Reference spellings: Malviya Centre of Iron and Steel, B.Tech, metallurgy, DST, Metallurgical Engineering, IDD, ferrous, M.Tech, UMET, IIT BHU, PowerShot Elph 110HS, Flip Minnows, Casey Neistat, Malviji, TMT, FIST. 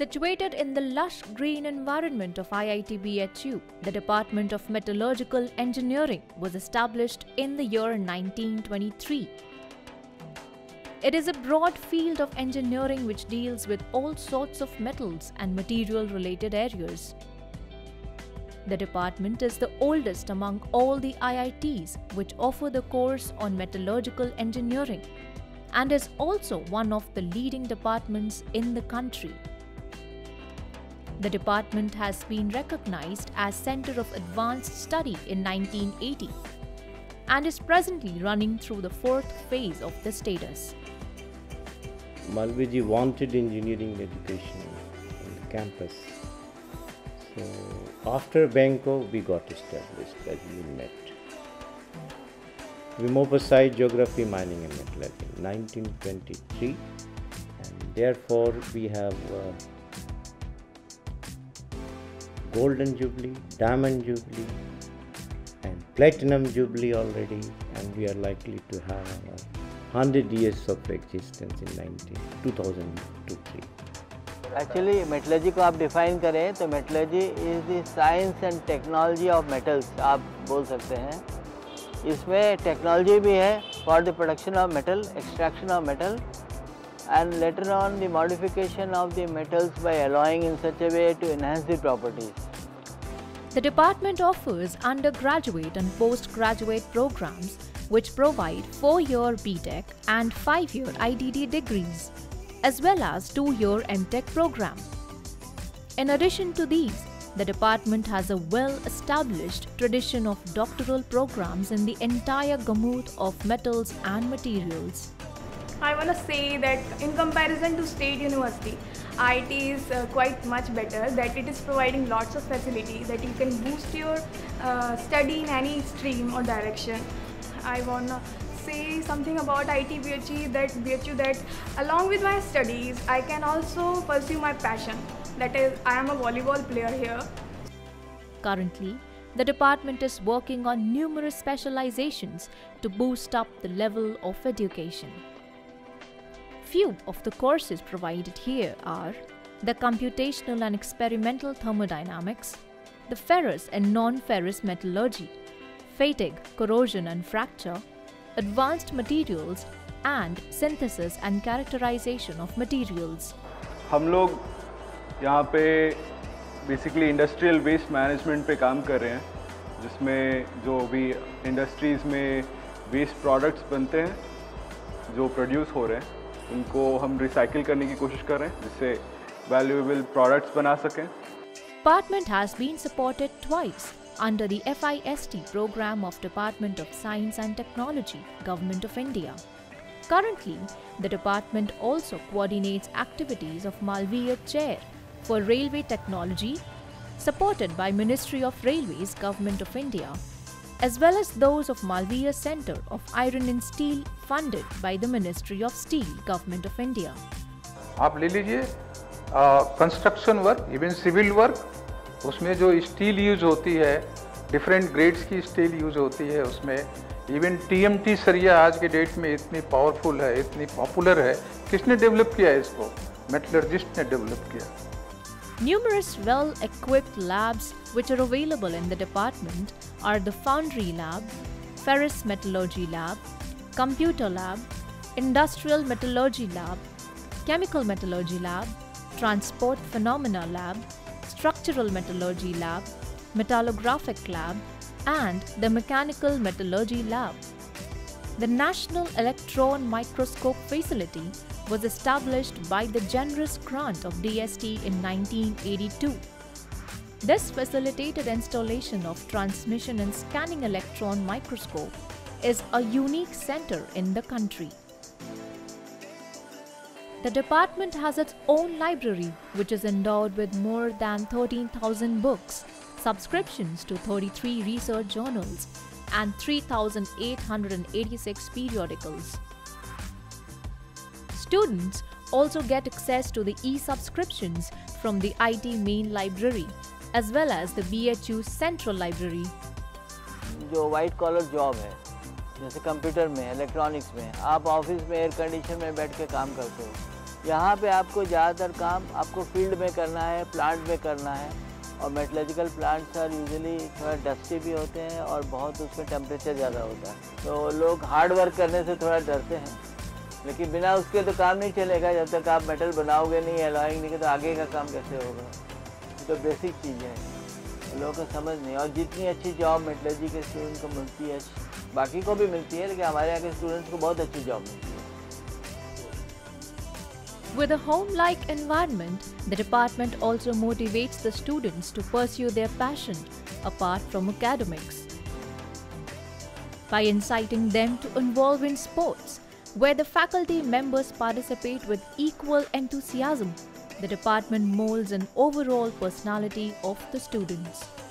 Situated in the lush green environment of IIT BHU, the Department of Metallurgical Engineering was established in the year 1923. It is a broad field of engineering which deals with all sorts of metals and material-related areas. The department is the oldest among all the IITs which offer the course on metallurgical engineering and is also one of the leading departments in the country. The department has been recognized as Centre of Advanced Study in 1980. And is presently running through the fourth phase of the status. Malviji wanted engineering education on the campus. So after Bangkok, we got established as UMET. We moved aside Geography, Mining and Metallurgy in 1923. And therefore, we have Golden Jubilee, Diamond Jubilee, and Platinum Jubilee already, and we are likely to have 100 years of existence in 2002-3. Actually, metallurgy को आप define करें तो metallurgy is the science and technology of metals आप बोल सकते हैं. इसमें technology भी है for the production of metal, extraction of metal, and later on the modification of the metals by alloying in such a way to enhance the properties. The department offers undergraduate and postgraduate programs which provide 4-year B.Tech and 5-year IDD degrees as well as 2-year M.Tech program. In addition to these, the department has a well-established tradition of doctoral programs in the entire gamut of metals and materials. I want to say that in comparison to state university, IIT is quite much better, that it is providing lots of facility that you can boost your study in any stream or direction. I want to say something about IIT BHU that along with my studies, I can also pursue my passion. That is, I am a volleyball player here. Currently, the department is working on numerous specializations to boost up the level of education. Few of the courses provided here are the computational and experimental thermodynamics, the ferrous and non-ferrous metallurgy, fatigue, corrosion and fracture, advanced materials and synthesis and characterization of materials. हम लोग यहाँ पे basically industrial waste management पे काम कर रहे हैं, जिसमें जो भी industries में waste products बनते हैं, जो produce हो रहे हैं, उनको हम recycle करने की कोशिश कर रहे हैं जिससे valuable products बना सकें. Department has been supported twice under the FIST program of Department of Science and Technology, Government of India. Currently, the department also coordinates activities of Malviya Chair for Railway Technology, supported by Ministry of Railways, Government of India, as well as those of Malviya Centre of Iron and Steel funded by the Ministry of Steel, Government of India. आप ले लीजिए construction work, even civil work, उसमें जो steel use होती है, different grades की steel use होती है उसमें, even TMT सरिया आज के date में इतनी powerful है, इतनी popular है, किसने develop किया है इसको? Metallurgist ने develop किया. Numerous well-equipped labs which are available in the department are the Foundry Lab, Ferrous Metallurgy Lab, Computer Lab, Industrial Metallurgy Lab, Chemical Metallurgy Lab, Transport Phenomena Lab, Structural Metallurgy Lab, Metallographic Lab and the Mechanical Metallurgy Lab. The National Electron Microscope Facility was established by the generous grant of DST in 1982. This facilitated installation of transmission and scanning electron microscope is a unique center in the country. The department has its own library which is endowed with more than 13,000 books, subscriptions to 33 research journals and 3,886 periodicals. Students also get access to the e-subscriptions from the IT main library as well as the BHU central library. जो white collar job है, जैसे computer में, electronics में, आप office में air condition में बैठ के काम करते हो, यहाँ पे आपको ज़्यादातर काम आपको फील्ड में करना है, प्लांट में करना है। और मेटलर्जिकल प्लांट्स सर यूजुअली थोड़ा डस्टी भी होते हैं और बहुत उसमें टेम्परेचर ज़्यादा होता है, तो लोग हार्ड वर्क करने से थोड़ा डरते हैं। लेकिन बिना उसके तो काम नहीं चलेगा, जब तक आप मेटल बनाओगे नहीं, अलॉइंग नहीं, तो आगे का काम कैसे होगा। तो बेसिक चीज़ें हैं, लोगों को समझ नहीं। और जितनी अच्छी जॉब मेटलर्जी के स्टूडेंट को मिलती है, बाकी को भी मिलती है, लेकिन हमारे यहाँ के स्टूडेंट्स को बहुत अच्छी जॉब मिलती है। With a home-like environment, the department also motivates the students to pursue their passion apart from academics by inciting them to involve in sports, where the faculty members participate with equal enthusiasm. The department molds an overall personality of the students.